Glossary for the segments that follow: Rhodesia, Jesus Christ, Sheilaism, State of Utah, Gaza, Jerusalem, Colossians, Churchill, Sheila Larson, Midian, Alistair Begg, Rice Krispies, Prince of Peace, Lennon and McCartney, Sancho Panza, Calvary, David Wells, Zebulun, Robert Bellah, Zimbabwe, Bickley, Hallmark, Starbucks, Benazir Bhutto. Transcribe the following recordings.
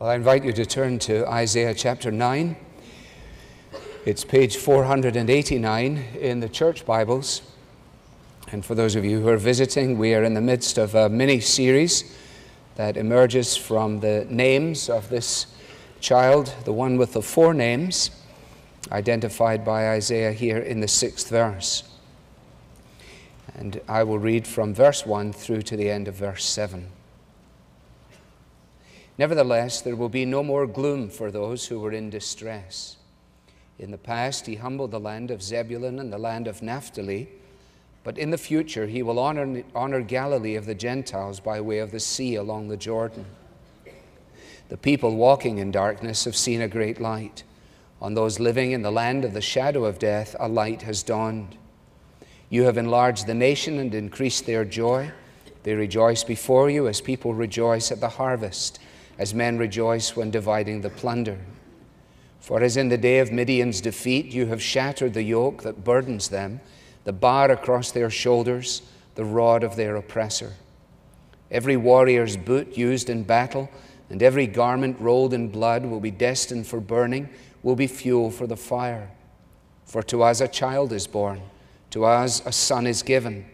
Well, I invite you to turn to Isaiah chapter 9. It's page 489 in the church Bibles. And for those of you who are visiting, we are in the midst of a mini-series that emerges from the names of this child, the one with the four names, identified by Isaiah here in the 6th verse. And I will read from verse 1 through to the end of verse 7. Nevertheless, there will be no more gloom for those who were in distress. In the past, he humbled the land of Zebulun and the land of Naphtali, but in the future, he will honor Galilee of the Gentiles by way of the sea along the Jordan. The people walking in darkness have seen a great light. On those living in the land of the shadow of death, a light has dawned. You have enlarged the nation and increased their joy. They rejoice before you as people rejoice at the harvest, as men rejoice when dividing the plunder. For as in the day of Midian's defeat, you have shattered the yoke that burdens them, the bar across their shoulders, the rod of their oppressor. Every warrior's boot used in battle and every garment rolled in blood will be destined for burning, will be fuel for the fire. For to us a child is born, to us a son is given,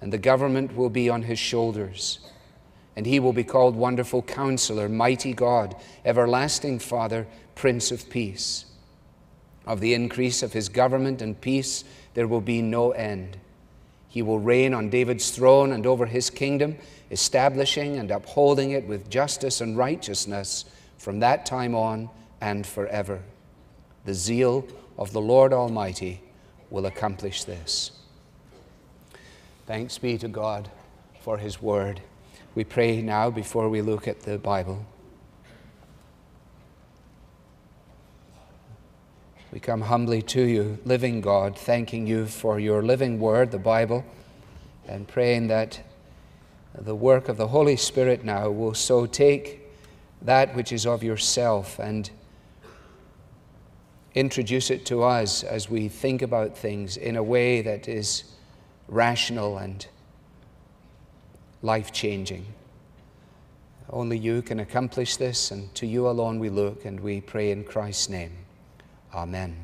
and the government will be on his shoulders. And he will be called Wonderful Counselor, Mighty God, Everlasting Father, Prince of Peace. Of the increase of his government and peace there will be no end. He will reign on David's throne and over his kingdom, establishing and upholding it with justice and righteousness from that time on and forever. The zeal of the Lord Almighty will accomplish this. Thanks be to God for his word. We pray now before we look at the Bible. We come humbly to you, living God, thanking you for your living word, the Bible, and praying that the work of the Holy Spirit now will so take that which is of yourself and introduce it to us as we think about things in a way that is rational and life-changing. Only you can accomplish this, and to you alone we look, and we pray in Christ's name. Amen.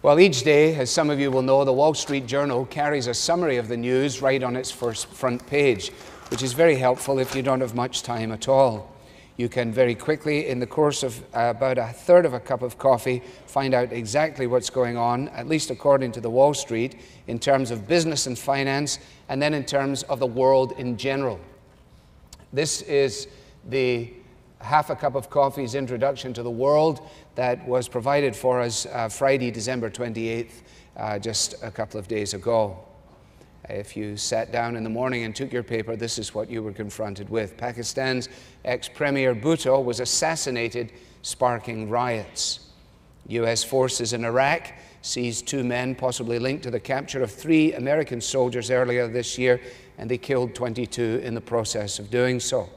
Well, each day, as some of you will know, the Wall Street Journal carries a summary of the news right on its first front page, which is very helpful if you don't have much time at all. You can very quickly, in the course of about a third of a cup of coffee, find out exactly what's going on, at least according to the Wall Street, in terms of business and finance, and then in terms of the world in general. This is the half a cup of coffee's introduction to the world that was provided for us Friday, December 28th, just a couple of days ago. If you sat down in the morning and took your paper, this is what you were confronted with. Pakistan's ex-premier Bhutto was assassinated, sparking riots. U.S. forces in Iraq seized two men possibly linked to the capture of three American soldiers earlier this year, and they killed 22 in the process of doing so.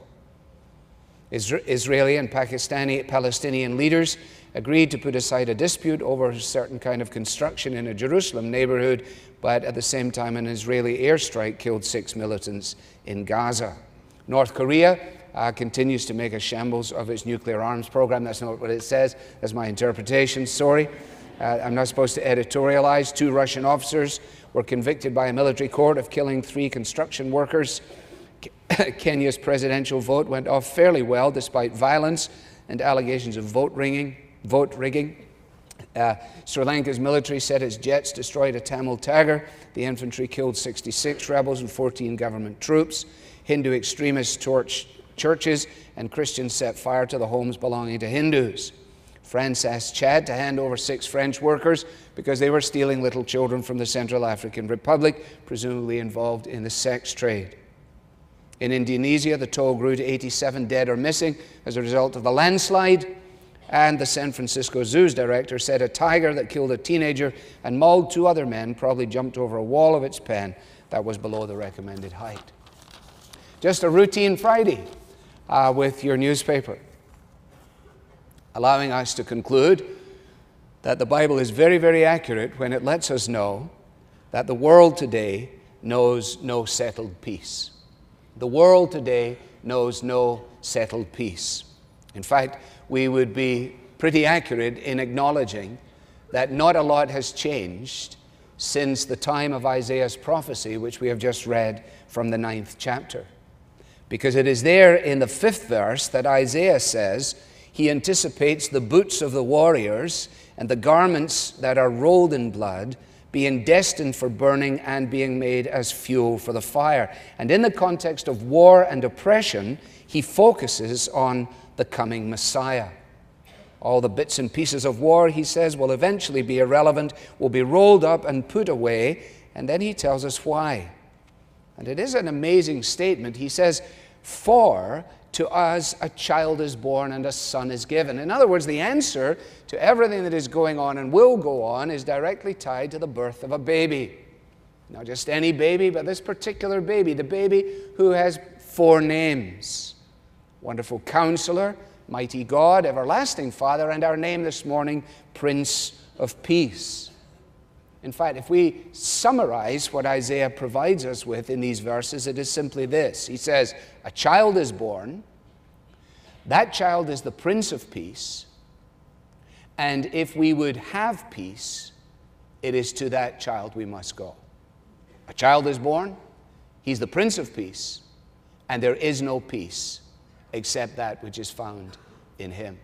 Israeli and Palestinian leaders agreed to put aside a dispute over a certain kind of construction in a Jerusalem neighborhood, but at the same time an Israeli airstrike killed 6 militants in Gaza. North Korea continues to make a shambles of its nuclear arms program. That's not what it says. That's my interpretation, sorry. I'm not supposed to editorialize. 2 Russian officers were convicted by a military court of killing 3 construction workers. Kenya's presidential vote went off fairly well despite violence and allegations of vote rigging. Sri Lanka's military said its jets destroyed a Tamil Tiger. The infantry killed 66 rebels and 14 government troops. Hindu extremists torched churches and Christians set fire to the homes belonging to Hindus. France asked Chad to hand over 6 French workers because they were stealing little children from the Central African Republic, presumably involved in the sex trade. In Indonesia, the toll grew to 87 dead or missing as a result of the landslide. And the San Francisco Zoo's director said a tiger that killed a teenager and mauled 2 other men probably jumped over a wall of its pen that was below the recommended height. Just a routine Friday with your newspaper, allowing us to conclude that the Bible is very, very accurate when it lets us know that the world today knows no settled peace. The world today knows no settled peace. In fact, we would be pretty accurate in acknowledging that not a lot has changed since the time of Isaiah's prophecy, which we have just read from the 9th chapter. Because it is there in the 5th verse that Isaiah says he anticipates the boots of the warriors and the garments that are rolled in blood being destined for burning and being made as fuel for the fire. And in the context of war and oppression, he focuses on the coming Messiah. All the bits and pieces of war, he says, will eventually be irrelevant, will be rolled up and put away, and then he tells us why. And it is an amazing statement. He says, "For to us a child is born and a son is given." In other words, the answer to everything that is going on and will go on is directly tied to the birth of a baby. Not just any baby, but this particular baby, the baby who has 4 names. Wonderful Counselor, Mighty God, Everlasting Father, and our name this morning, Prince of Peace. In fact, if we summarize what Isaiah provides us with in these verses, it is simply this. He says, a child is born, that child is the Prince of Peace, and if we would have peace, it is to that child we must go. A child is born, he's the Prince of Peace, and there is no peace except that which is found in him.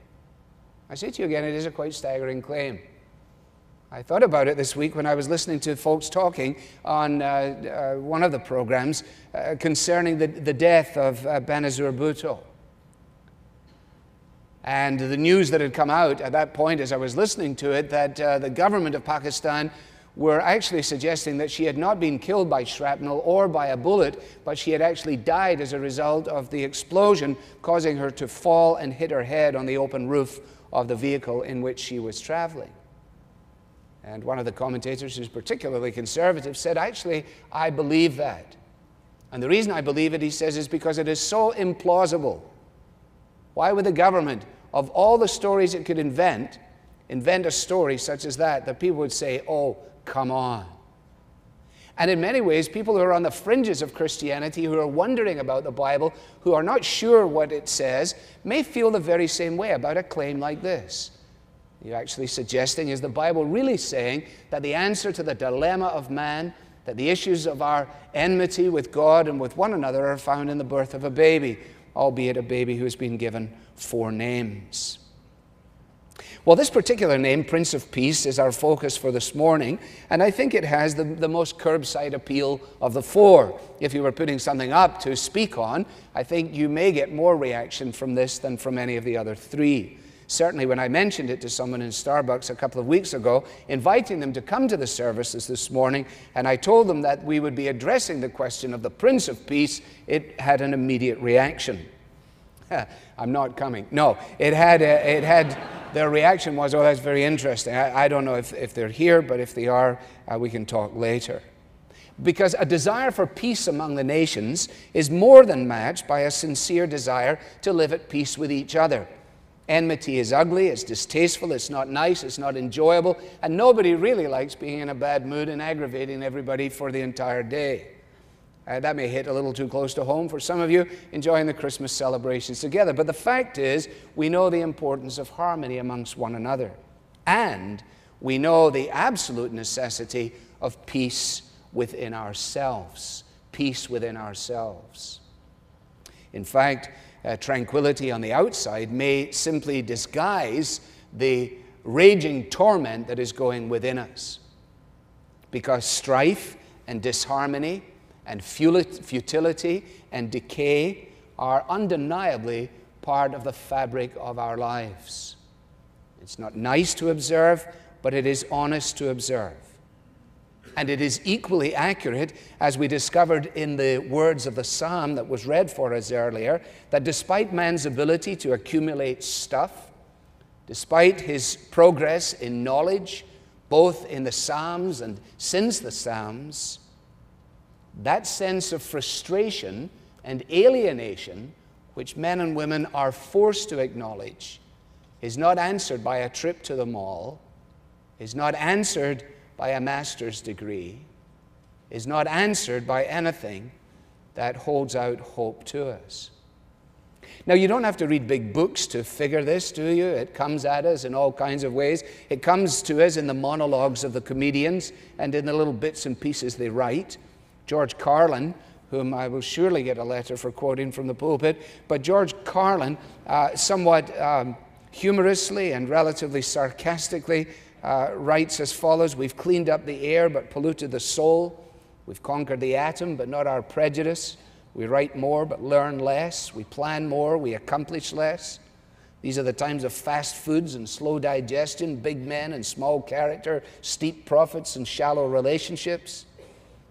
I say to you again, it is a quite staggering claim. I thought about it this week when I was listening to folks talking on one of the programs concerning the death of Benazir Bhutto. And the news that had come out at that point as I was listening to it, that the government of Pakistan were actually suggesting that she had not been killed by shrapnel or by a bullet, but she had actually died as a result of the explosion, causing her to fall and hit her head on the open roof of the vehicle in which she was traveling. And one of the commentators, who's particularly conservative, said, actually, I believe that. And the reason I believe it, he says, is because it is so implausible. Why would the government, of all the stories it could invent a story such as that, that people would say, oh, come on. And in many ways, people who are on the fringes of Christianity, who are wondering about the Bible, who are not sure what it says, may feel the very same way about a claim like this. You're actually suggesting, is the Bible really saying that the answer to the dilemma of man, that the issues of our enmity with God and with one another are found in the birth of a baby, albeit a baby who has been given 4 names? Well, this particular name, Prince of Peace, is our focus for this morning, and I think it has the most curbside appeal of the 4. If you were putting something up to speak on, I think you may get more reaction from this than from any of the other 3. Certainly, when I mentioned it to someone in Starbucks a couple of weeks ago, inviting them to come to the services this morning, and I told them that we would be addressing the question of the Prince of Peace, it had an immediate reaction. I'm not coming. No, it had. Their reaction was, oh, that's very interesting. I don't know if they're here, but if they are, we can talk later. Because a desire for peace among the nations is more than matched by a sincere desire to live at peace with each other. Enmity is ugly, it's distasteful, it's not nice, it's not enjoyable, and nobody really likes being in a bad mood and aggravating everybody for the entire day. That may hit a little too close to home for some of you enjoying the Christmas celebrations together. But the fact is, we know the importance of harmony amongst one another. And we know the absolute necessity of peace within ourselves. Peace within ourselves. In fact, tranquility on the outside may simply disguise the raging torment that is going within us. Because strife and disharmony and futility and decay are undeniably part of the fabric of our lives. It's not nice to observe, but it is honest to observe. And it is equally accurate, as we discovered in the words of the psalm that was read for us earlier, that despite man's ability to accumulate stuff, despite his progress in knowledge, both in the Psalms and since the Psalms, that sense of frustration and alienation, which men and women are forced to acknowledge, is not answered by a trip to the mall, is not answered by a master's degree, is not answered by anything that holds out hope to us. Now, you don't have to read big books to figure this, do you? It comes at us in all kinds of ways. It comes to us in the monologues of the comedians and in the little bits and pieces they write. George Carlin, whom I will surely get a letter for quoting from the pulpit, but George Carlin somewhat humorously and relatively sarcastically writes as follows: "We've cleaned up the air but polluted the soul. We've conquered the atom but not our prejudice. We write more but learn less. We plan more, we accomplish less. These are the times of fast foods and slow digestion, big men and small character, steep profits and shallow relationships.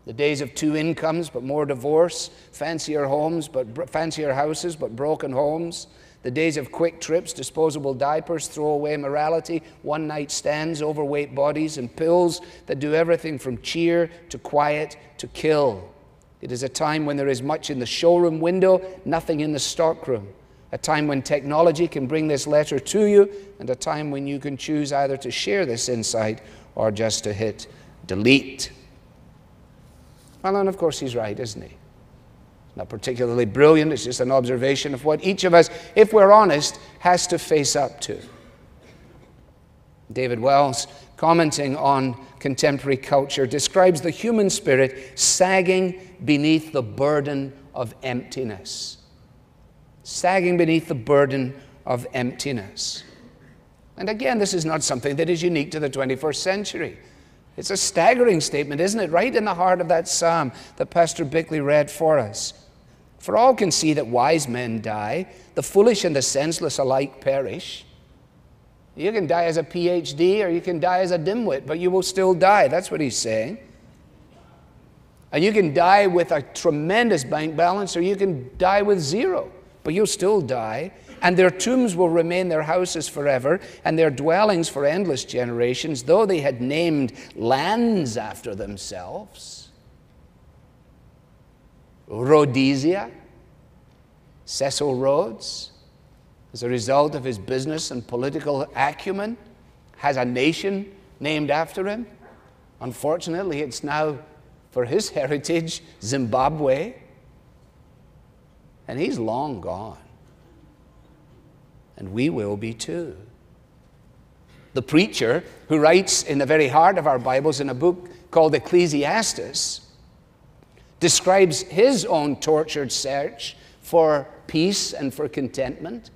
The days of two incomes but more divorce, fancier homes but fancier houses but broken homes. The days of quick trips, disposable diapers, throwaway morality, one-night stands, overweight bodies, and pills that do everything from cheer to quiet to kill. It is a time when there is much in the showroom window, nothing in the stockroom. A time when technology can bring this letter to you, and a time when you can choose either to share this insight or just to hit delete." Well, and of course he's right, isn't he? Not particularly brilliant, it's just an observation of what each of us, if we're honest, has to face up to. David Wells, commenting on contemporary culture, describes the human spirit sagging beneath the burden of emptiness. Sagging beneath the burden of emptiness. And again, this is not something that is unique to the 21st century. It's a staggering statement, isn't it? Right in the heart of that psalm that Pastor Bickley read for us. "For all can see that wise men die, the foolish and the senseless alike perish." You can die as a PhD or you can die as a dimwit, but you will still die. That's what he's saying. And you can die with a tremendous bank balance or you can die with zero, but you'll still die. "And their tombs will remain their houses forever, and their dwellings for endless generations, though they had named lands after themselves." Rhodesia, Cecil Rhodes, as a result of his business and political acumen, has a nation named after him. Unfortunately, it's now, for his heritage, Zimbabwe. And he's long gone. And we will be too. The preacher who writes in the very heart of our Bibles in a book called Ecclesiastes describes his own tortured search for peace and for contentment.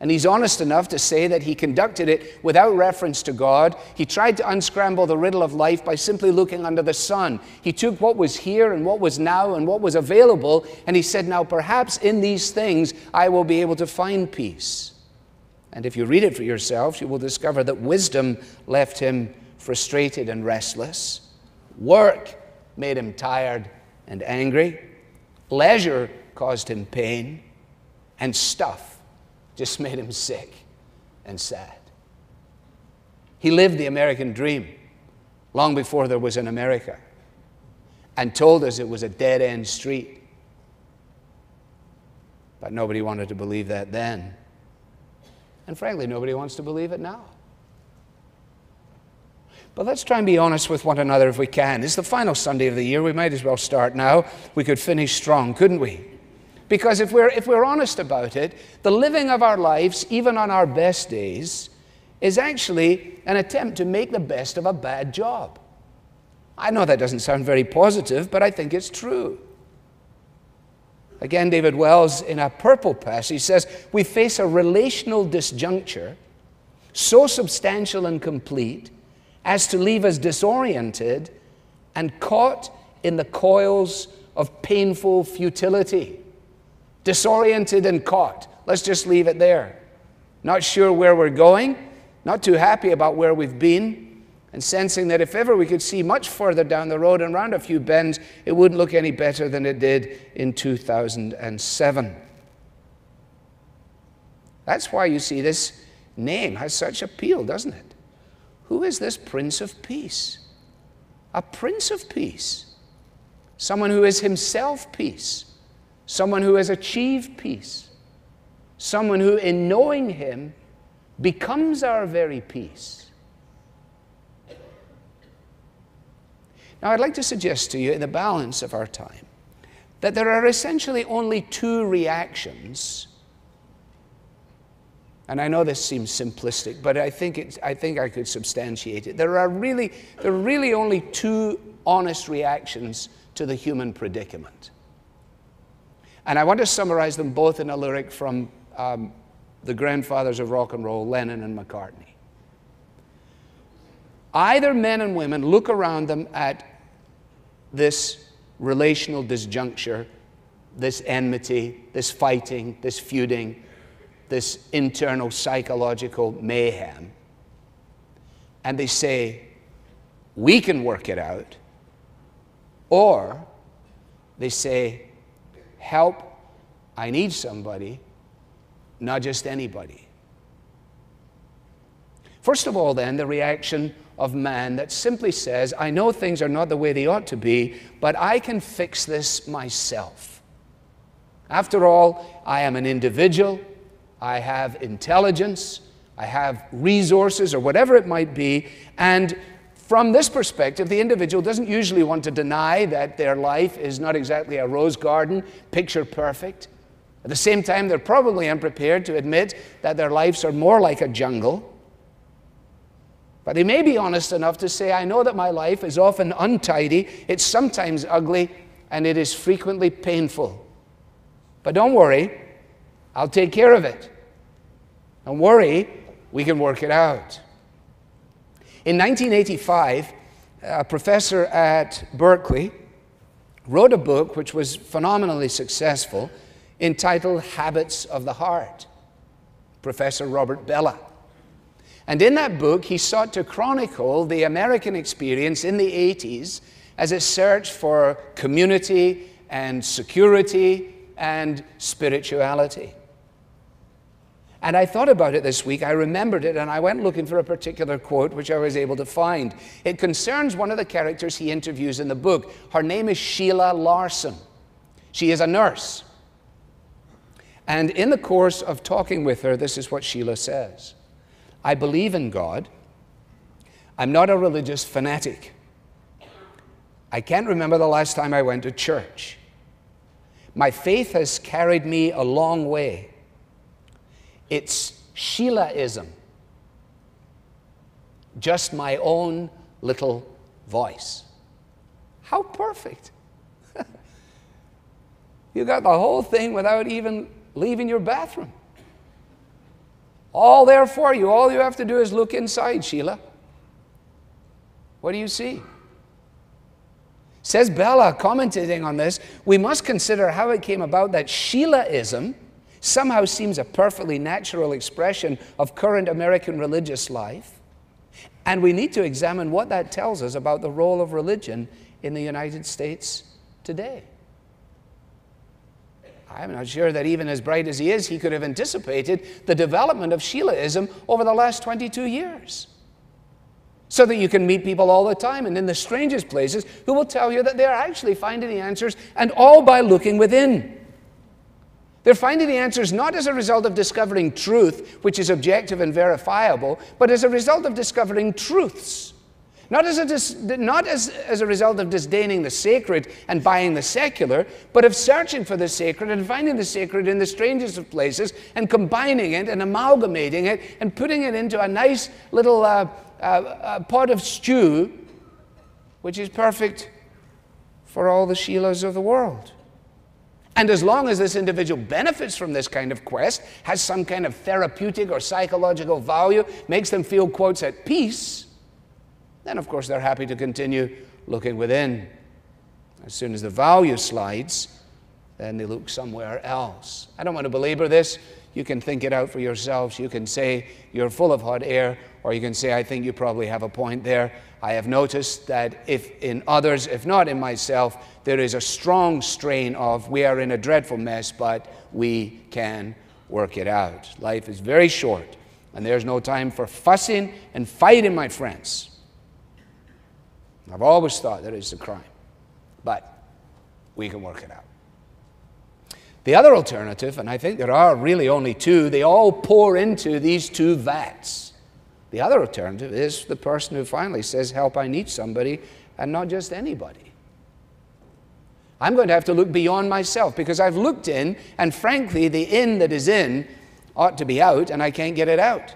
And he's honest enough to say that he conducted it without reference to God. He tried to unscramble the riddle of life by simply looking under the sun. He took what was here and what was now and what was available, and he said, now perhaps in these things I will be able to find peace. And if you read it for yourselves, you will discover that wisdom left him frustrated and restless. Work made him tired and angry. Leisure caused him pain, and stuff just made him sick and sad. He lived the American dream long before there was an America and told us it was a dead-end street. But nobody wanted to believe that then. And frankly, nobody wants to believe it now. But let's try and be honest with one another if we can. It's the final Sunday of the year. We might as well start now. We could finish strong, couldn't we? Because if we're honest about it, the living of our lives, even on our best days, is actually an attempt to make the best of a bad job. I know that doesn't sound very positive, but I think it's true. Again, David Wells, in a purple passage, says, "We face a relational disjuncture so substantial and complete as to leave us disoriented and caught in the coils of painful futility." Disoriented and caught. Let's just leave it there. Not sure where we're going, not too happy about where we've been, and sensing that if ever we could see much further down the road and round a few bends, it wouldn't look any better than it did in 2007. That's why you see this name has such appeal, doesn't it? Who is this Prince of Peace? A Prince of Peace. Someone who is himself peace. Someone who has achieved peace. Someone who, in knowing him, becomes our very peace. Now, I'd like to suggest to you, in the balance of our time, that there are essentially only two reactions And I know this seems simplistic, but I think I could substantiate it. There are really only two honest reactions to the human predicament. And I want to summarize them both in a lyric from the grandfathers of rock and roll, Lennon and McCartney. Either men and women look around them at this relational disjuncture, this enmity, this fighting, this feuding, this internal psychological mayhem, and they say, we can work it out, or they say, help, I need somebody, not just anybody. First of all, then, the reaction of man that simply says, I know things are not the way they ought to be, but I can fix this myself. After all, I am an individual, I have intelligence, I have resources, or whatever it might be, and from this perspective, the individual doesn't usually want to deny that their life is not exactly a rose garden, picture perfect. At the same time, they're probably unprepared to admit that their lives are more like a jungle. But they may be honest enough to say, I know that my life is often untidy, it's sometimes ugly, and it is frequently painful. But don't worry, I'll take care of it. Don't worry, we can work it out. In 1985, a professor at Berkeley wrote a book which was phenomenally successful entitled Habits of the Heart, Professor Robert Bellah. And in that book, he sought to chronicle the American experience in the 80s as a search for community and security and spirituality. And I thought about it this week, I remembered it, and I went looking for a particular quote which I was able to find. It concerns one of the characters he interviews in the book. Her name is Sheila Larson. She is a nurse. And in the course of talking with her, this is what Sheila says. I believe in God. I'm not a religious fanatic. I can't remember the last time I went to church. My faith has carried me a long way. It's Sheilaism, just my own little voice. How perfect. You got the whole thing without even leaving your bathroom. All there for you. All you have to do is look inside, Sheila. What do you see? Says Bella, commenting on this, we must consider how it came about that Sheilaism somehow seems a perfectly natural expression of current American religious life, and we need to examine what that tells us about the role of religion in the United States today. I'm not sure that even as bright as he is, he could have anticipated the development of Sheilaism over the last 22 years. So that you can meet people all the time and in the strangest places who will tell you that they are actually finding the answers, and all by looking within. They're finding the answers not as a result of discovering truth, which is objective and verifiable, but as a result of discovering truths. Not as a result of disdaining the sacred and buying the secular, but of searching for the sacred and finding the sacred in the strangest of places and combining it and amalgamating it and putting it into a nice little pot of stew, which is perfect for all the Sheilas of the world. And as long as this individual benefits from this kind of quest, has some kind of therapeutic or psychological value, makes them feel, quotes, at peace, then, of course, they're happy to continue looking within. As soon as the value slides, then they look somewhere else. I don't want to belabor this. You can think it out for yourselves. You can say you're full of hot air, or you can say, I think you probably have a point there. I have noticed that if in others, if not in myself, there is a strong strain of we are in a dreadful mess, but we can work it out. Life is very short, and there's no time for fussing and fighting, my friends. I've always thought that it's a crime, but we can work it out. The other alternative, and I think there are really only two, they all pour into these two vats. The other alternative is the person who finally says, help, I need somebody, and not just anybody. I'm going to have to look beyond myself, because I've looked in, and frankly, the in that is in ought to be out, and I can't get it out.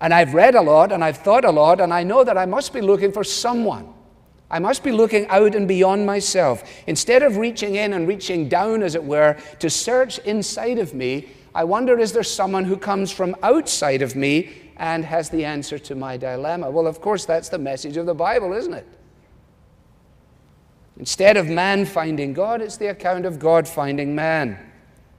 And I've read a lot, and I've thought a lot, and I know that I must be looking for someone. I must be looking out and beyond myself. Instead of reaching in and reaching down, as it were, to search inside of me, I wonder, is there someone who comes from outside of me and has the answer to my dilemma? Well, of course, that's the message of the Bible, isn't it? Instead of man finding God, it's the account of God finding man.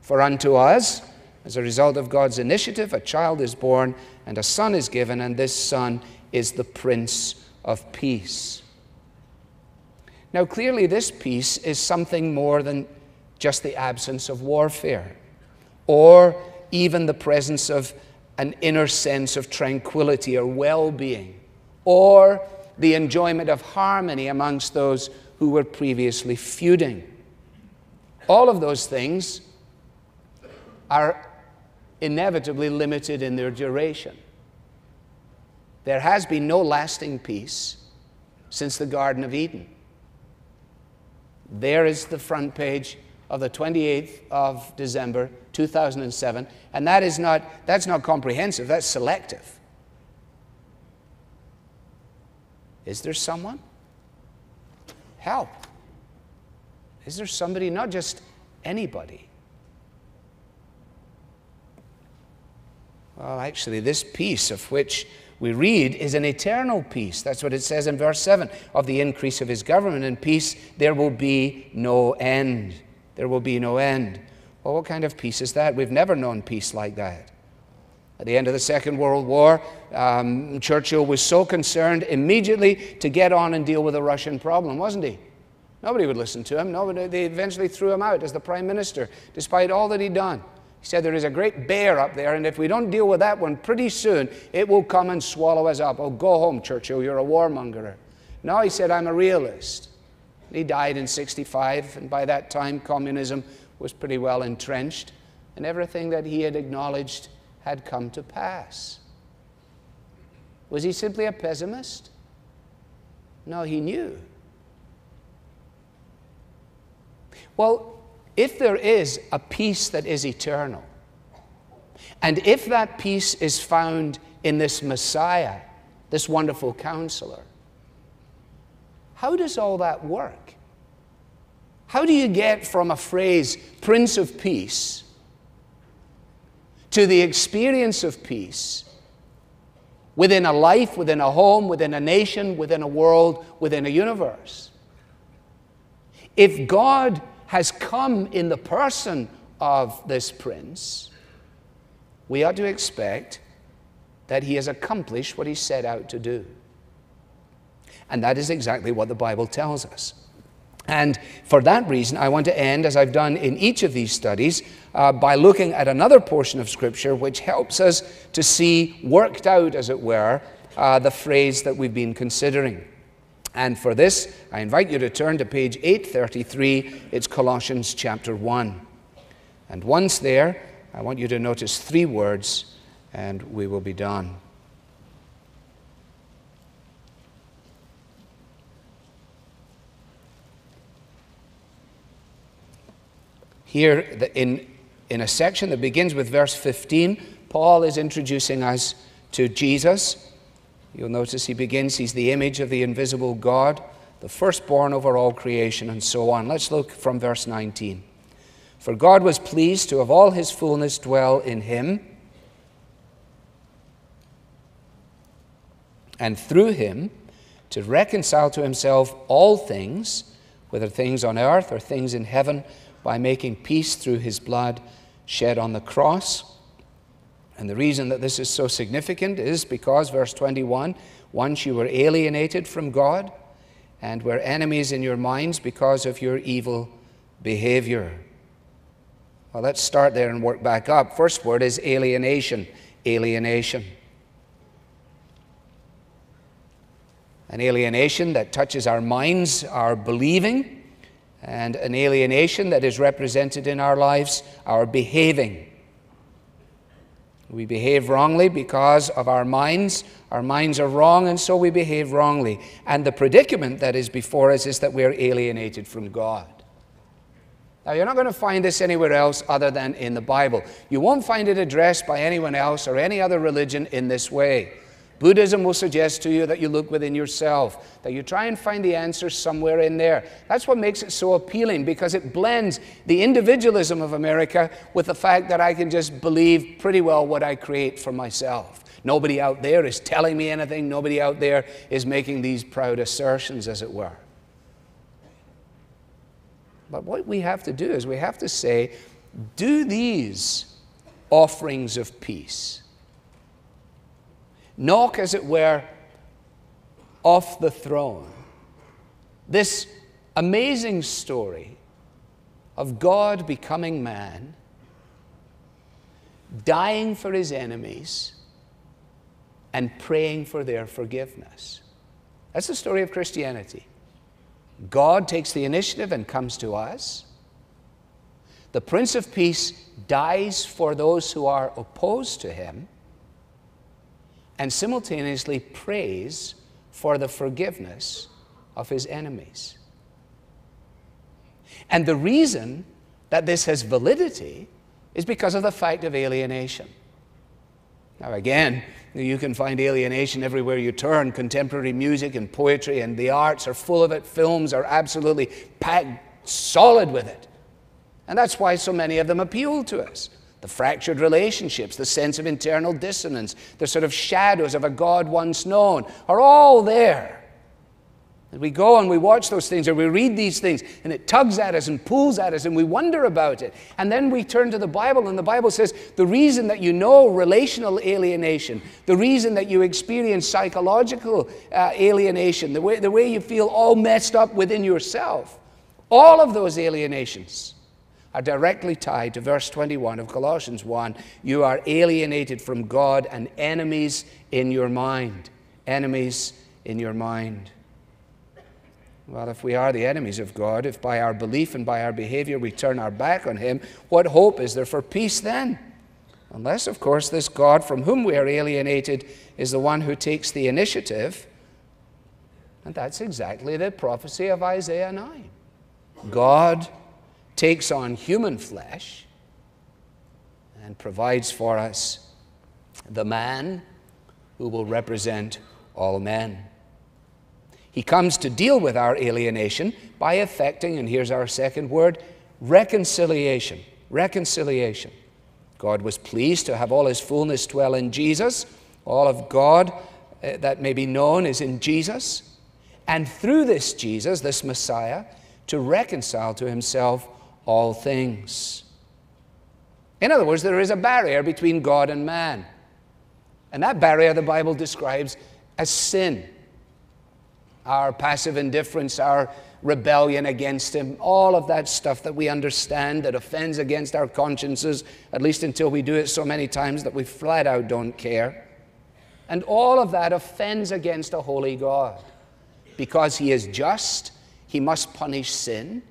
For unto us, as a result of God's initiative, a child is born and a son is given, and this son is the Prince of Peace. Now, clearly, this peace is something more than just the absence of warfare, or even the presence of an inner sense of tranquility or well-being, or the enjoyment of harmony amongst those who were previously feuding. All of those things are inevitably limited in their duration. There has been no lasting peace since the Garden of Eden. There is the front page of the 28th of December, 2007, and that's not comprehensive, that's selective. Is there someone? Help. Is there somebody, not just anybody? Well, actually, this peace of which we read is an eternal peace. That's what it says in verse 7. Of the increase of his government and peace, there will be no end. There will be no end. Well, what kind of peace is that? We've never known peace like that. At the end of the Second World War, Churchill was so concerned immediately to get on and deal with the Russian problem, wasn't he? Nobody would listen to him. Nobody. They eventually threw him out as the Prime Minister, despite all that he'd done. He said, there is a great bear up there, and if we don't deal with that one pretty soon, it will come and swallow us up. Oh, go home, Churchill, you're a warmongerer. No, he said, I'm a realist. And he died in 1965, and by that time, communism was pretty well entrenched, and everything that he had acknowledged had come to pass. Was he simply a pessimist? No, he knew. Well, if there is a peace that is eternal, and if that peace is found in this Messiah, this wonderful counselor, how does all that work? How do you get from a phrase, Prince of Peace, to the experience of peace within a life, within a home, within a nation, within a world, within a universe? If God has come in the person of this prince, we ought to expect that he has accomplished what he set out to do. And that is exactly what the Bible tells us. And for that reason, I want to end, as I've done in each of these studies, by looking at another portion of Scripture which helps us to see worked out, as it were, the phrase that we've been considering. And for this, I invite you to turn to page 833. It's Colossians chapter 1. And once there, I want you to notice three words, and we will be done. Here, in a section that begins with verse 15, Paul is introducing us to Jesus. You'll notice he begins, he's the image of the invisible God, the firstborn over all creation, and so on. Let's look from verse 19. For God was pleased to have all his fullness dwell in him, and through him to reconcile to himself all things, whether things on earth or things in heaven, by making peace through his blood shed on the cross. And the reason that this is so significant is because, verse 21, once you were alienated from God and were enemies in your minds because of your evil behavior. Well, let's start there and work back up. First word is alienation. Alienation. An alienation that touches our minds, our believing, and an alienation that is represented in our lives, our behaving. We behave wrongly because of our minds. Our minds are wrong, and so we behave wrongly. And the predicament that is before us is that we are alienated from God. Now, you're not going to find this anywhere else other than in the Bible. You won't find it addressed by anyone else or any other religion in this way. Buddhism will suggest to you that you look within yourself, that you try and find the answer somewhere in there. That's what makes it so appealing, because it blends the individualism of America with the fact that I can just believe pretty well what I create for myself. Nobody out there is telling me anything. Nobody out there is making these proud assertions, as it were. But what we have to do is we have to say, do these offerings of peace. Knock, as it were, off the throne. This amazing story of God becoming man, dying for his enemies, and praying for their forgiveness. That's the story of Christianity. God takes the initiative and comes to us. The Prince of Peace dies for those who are opposed to him, and simultaneously prays for the forgiveness of his enemies. And the reason that this has validity is because of the fact of alienation. Now again, you can find alienation everywhere you turn. Contemporary music and poetry and the arts are full of it. Films are absolutely packed solid with it. And that's why so many of them appeal to us. The fractured relationships, the sense of internal dissonance, the sort of shadows of a God once known are all there. And we go and we watch those things or we read these things and it tugs at us and pulls at us and we wonder about it. And then we turn to the Bible and the Bible says the reason that you know relational alienation, the reason that you experience psychological alienation, the way you feel all messed up within yourself, all of those alienations are directly tied to verse 21 of Colossians 1. You are alienated from God and enemies in your mind. Enemies in your mind. Well, if we are the enemies of God, if by our belief and by our behavior we turn our back on him, what hope is there for peace then? Unless, of course, this God from whom we are alienated is the one who takes the initiative. And that's exactly the prophecy of Isaiah 9. God takes on human flesh and provides for us the man who will represent all men. He comes to deal with our alienation by effecting, and here's our second word, reconciliation. Reconciliation. God was pleased to have all his fullness dwell in Jesus. All of God that may be known is in Jesus. And through this Jesus, this Messiah, to reconcile to himself all things. In other words, there is a barrier between God and man. And that barrier the Bible describes as sin. Our passive indifference, our rebellion against him, all of that stuff that we understand that offends against our consciences, at least until we do it so many times that we flat out don't care. And all of that offends against a holy God. Because he is just, he must punish sin.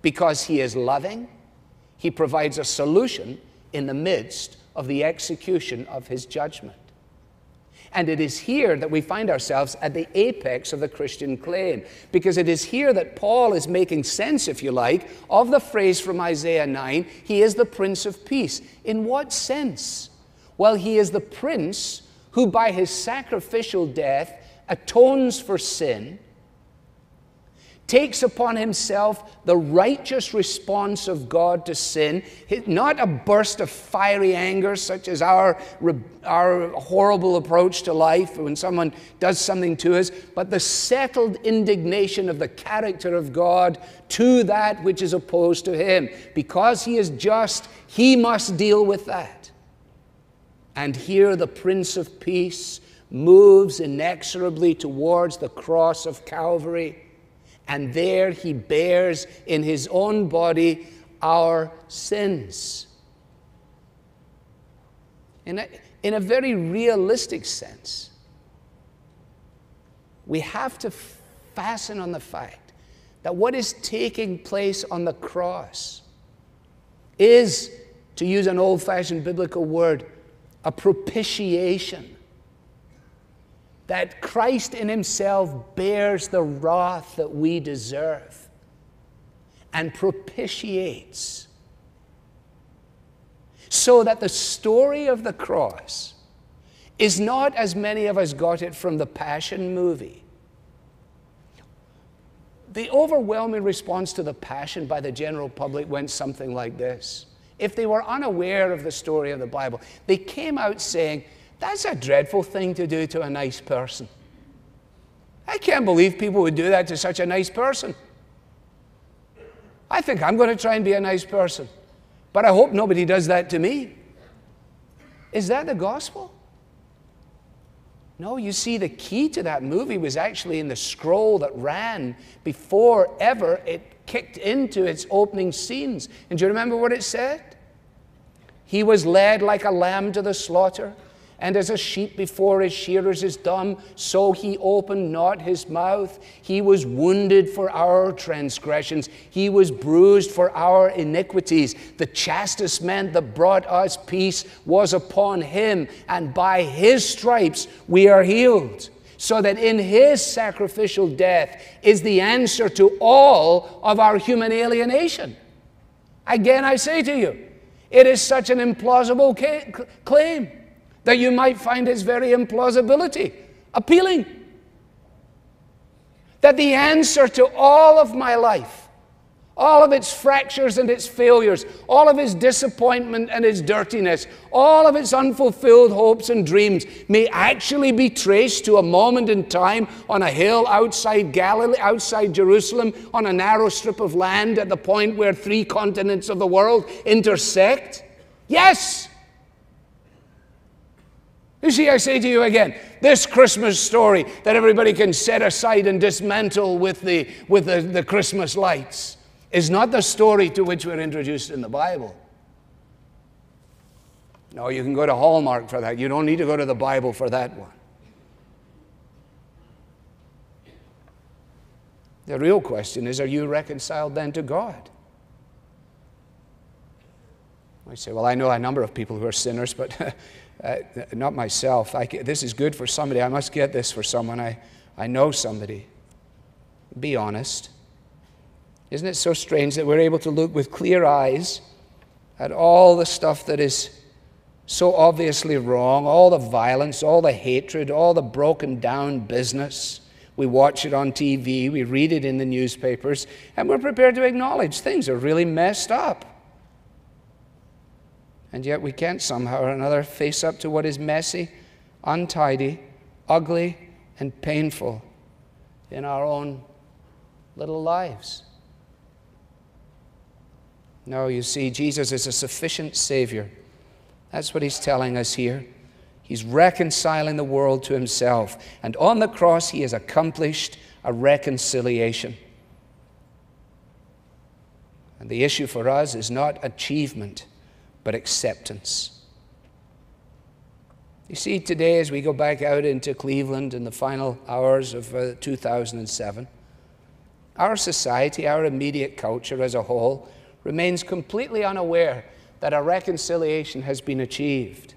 Because he is loving, he provides a solution in the midst of the execution of his judgment. And it is here that we find ourselves at the apex of the Christian claim, because it is here that Paul is making sense, if you like, of the phrase from Isaiah 9, he is the Prince of Peace. In what sense? Well, he is the prince who by his sacrificial death atones for sin, takes upon himself the righteous response of God to sin, not a burst of fiery anger such as our horrible approach to life when someone does something to us, but the settled indignation of the character of God to that which is opposed to him. Because he is just, he must deal with that. And here the Prince of Peace moves inexorably towards the cross of Calvary. And there he bears in his own body our sins. In a very realistic sense, we have to fasten on the fact that what is taking place on the cross is, to use an old-fashioned biblical word, a propitiation. That Christ in himself bears the wrath that we deserve. and propitiates, so that the story of the cross is not, as many of us got it from the Passion movie. The overwhelming response to the Passion by the general public went something like this. If they were unaware of the story of the Bible, they came out saying, that's a dreadful thing to do to a nice person. I can't believe people would do that to such a nice person. I think I'm going to try and be a nice person, but I hope nobody does that to me. Is that the gospel? No, you see, the key to that movie was actually in the scroll that ran before ever it kicked into its opening scenes. And do you remember what it said? He was led like a lamb to the slaughter, and as a sheep before his shearers is dumb, so he opened not his mouth. He was wounded for our transgressions. He was bruised for our iniquities. The chastisement that brought us peace was upon him, and by his stripes we are healed. So that in his sacrificial death is the answer to all of our human alienation. Again, I say to you, it is such an implausible claim that you might find his very implausibility appealing. That the answer to all of my life, all of its fractures and its failures, all of its disappointment and its dirtiness, all of its unfulfilled hopes and dreams may actually be traced to a moment in time on a hill outside Galilee, outside Jerusalem, on a narrow strip of land at the point where three continents of the world intersect. Yes! You see, I say to you again, this Christmas story that everybody can set aside and dismantle with the Christmas lights is not the story to which we're introduced in the Bible. No, you can go to Hallmark for that. You don't need to go to the Bible for that one. The real question is, are you reconciled then to God? I say, well, I know a number of people who are sinners, but not myself. This is good for somebody. I must get this for someone. I know somebody. Be honest. Isn't it so strange that we're able to look with clear eyes at all the stuff that is so obviously wrong, all the violence, all the hatred, all the broken down business. We watch it on TV, we read it in the newspapers, and we're prepared to acknowledge things are really messed up. And yet we can't somehow or another face up to what is messy, untidy, ugly, and painful in our own little lives. No, you see, Jesus is a sufficient Savior. That's what he's telling us here. He's reconciling the world to himself. And on the cross, he has accomplished a reconciliation. And the issue for us is not achievement, but acceptance. You see, today as we go back out into Cleveland in the final hours of 2007, our society, our immediate culture as a whole, remains completely unaware that a reconciliation has been achieved.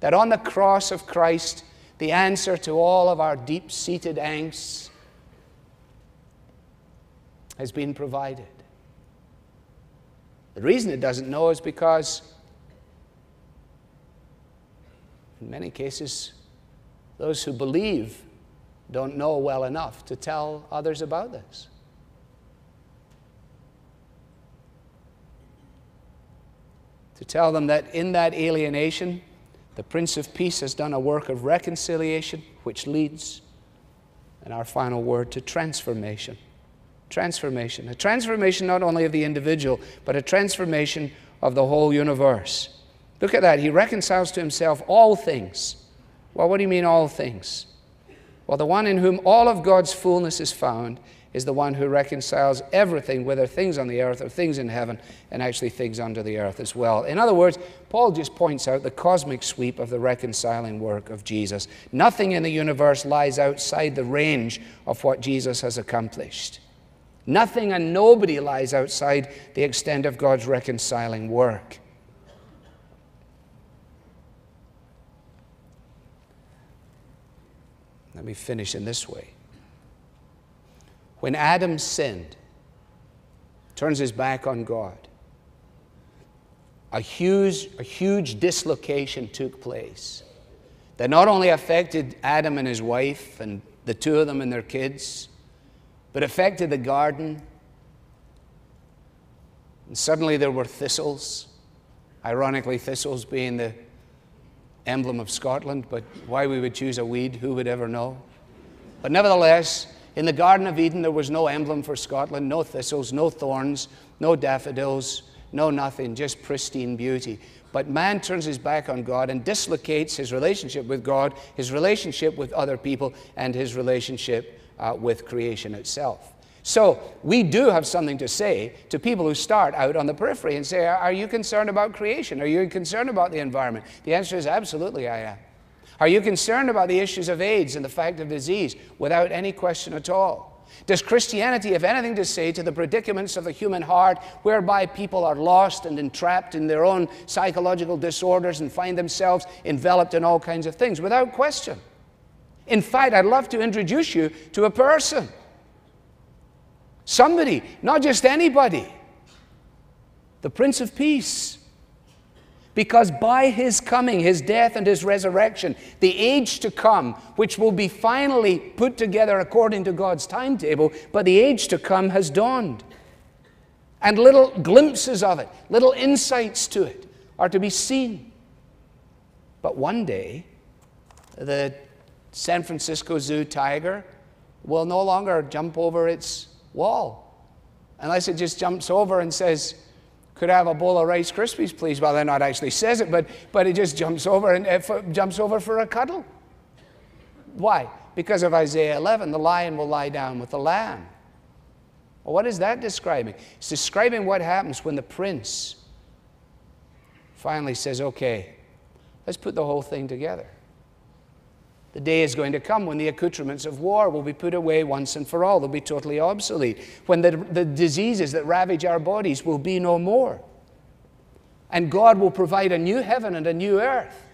That on the cross of Christ, the answer to all of our deep-seated angsts has been provided. The reason it doesn't know is because, in many cases, those who believe don't know well enough to tell others about this. To tell them that in that alienation, the Prince of Peace has done a work of reconciliation, which leads, in our final word, to transformation. Transformation. A transformation not only of the individual, but a transformation of the whole universe. Look at that. He reconciles to himself all things. Well, what do you mean all things? Well, the one in whom all of God's fullness is found is the one who reconciles everything, whether things on the earth or things in heaven, and actually things under the earth as well. In other words, Paul just points out the cosmic sweep of the reconciling work of Jesus. Nothing in the universe lies outside the range of what Jesus has accomplished. Nothing and nobody lies outside the extent of God's reconciling work. Let me finish in this way. When Adam sinned, turns his back on God. A huge dislocation took place that not only affected Adam and his wife and the two of them and their kids, but affected the garden. And suddenly there were thistles, ironically thistles being the emblem of Scotland, but why we would choose a weed, who would ever know? But nevertheless, in the Garden of Eden, there was no emblem for Scotland, no thistles, no thorns, no daffodils, no nothing, just pristine beauty. But man turns his back on God and dislocates his relationship with God, his relationship with other people, and his relationship with creation itself. So we do have something to say to people who start out on the periphery and say, are you concerned about creation? Are you concerned about the environment? The answer is absolutely I am. Are you concerned about the issues of AIDS and the fact of disease? Without any question at all. Does Christianity have anything to say to the predicaments of the human heart, whereby people are lost and entrapped in their own psychological disorders and find themselves enveloped in all kinds of things? Without question. In fact, I'd love to introduce you to a person. Somebody, not just anybody, the Prince of Peace. Because by his coming, his death and his resurrection, the age to come, which will be finally put together according to God's timetable, but the age to come has dawned. And little glimpses of it, little insights to it are to be seen. But one day, the San Francisco Zoo tiger will no longer jump over its wall, unless it just jumps over and says, could I have a bowl of Rice Krispies, please? Well, that not actually says it, but it just jumps over and jumps over for a cuddle. Why? Because of Isaiah 11, the lion will lie down with the lamb. Well, what is that describing? It's describing what happens when the prince finally says, okay, let's put the whole thing together. The day is going to come when the accoutrements of war will be put away once and for all. They'll be totally obsolete. When the diseases that ravage our bodies will be no more. And God will provide a new heaven and a new earth.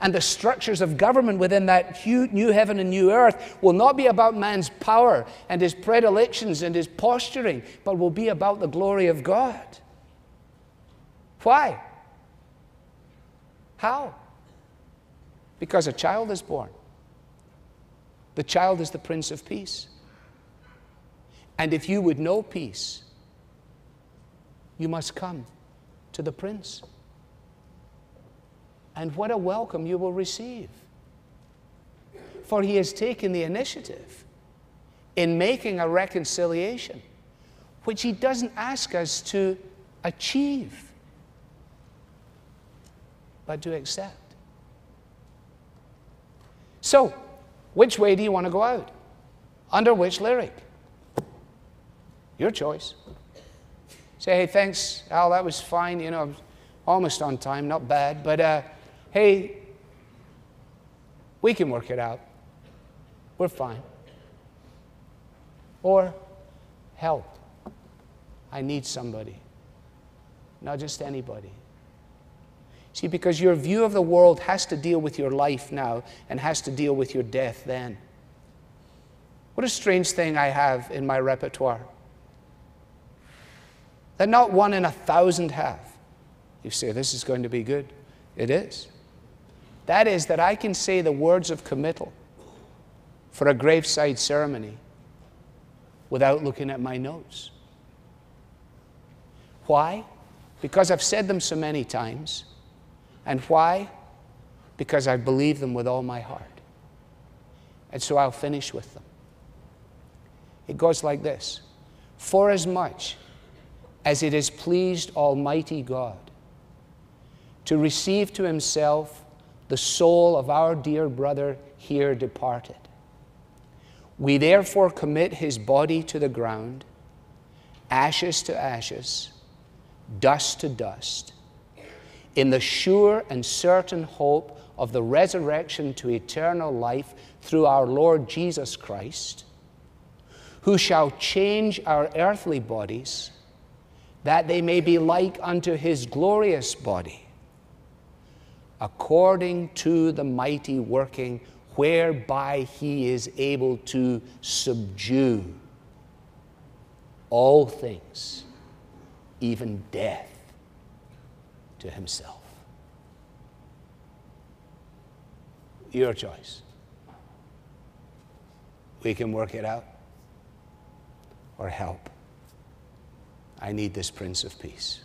And the structures of government within that new heaven and new earth will not be about man's power and his predilections and his posturing, but will be about the glory of God. Why? How? Because a child is born. The child is the Prince of Peace. And if you would know peace, you must come to the Prince. And what a welcome you will receive. For he has taken the initiative in making a reconciliation, which he doesn't ask us to achieve, but to accept. So, which way do you want to go out? Under which lyric? Your choice. Say, hey, thanks, Al, that was fine, you know, almost on time, not bad, but hey, we can work it out. We're fine. Or, help. I need somebody. Not just anybody. See, because your view of the world has to deal with your life now and has to deal with your death then. What a strange thing I have in my repertoire that not one in 1,000 have. You say, this is going to be good. It is. That is that I can say the words of committal for a graveside ceremony without looking at my notes. Why? Because I've said them so many times. And why? Because I believe them with all my heart. And so I'll finish with them. It goes like this. For as much as it has pleased Almighty God to receive to himself the soul of our dear brother here departed, we therefore commit his body to the ground, ashes to ashes, dust to dust, in the sure and certain hope of the resurrection to eternal life through our Lord Jesus Christ, who shall change our earthly bodies, that they may be like unto his glorious body, according to the mighty working whereby he is able to subdue all things even death to himself. Your choice. We can work it out or help. I need this Prince of Peace.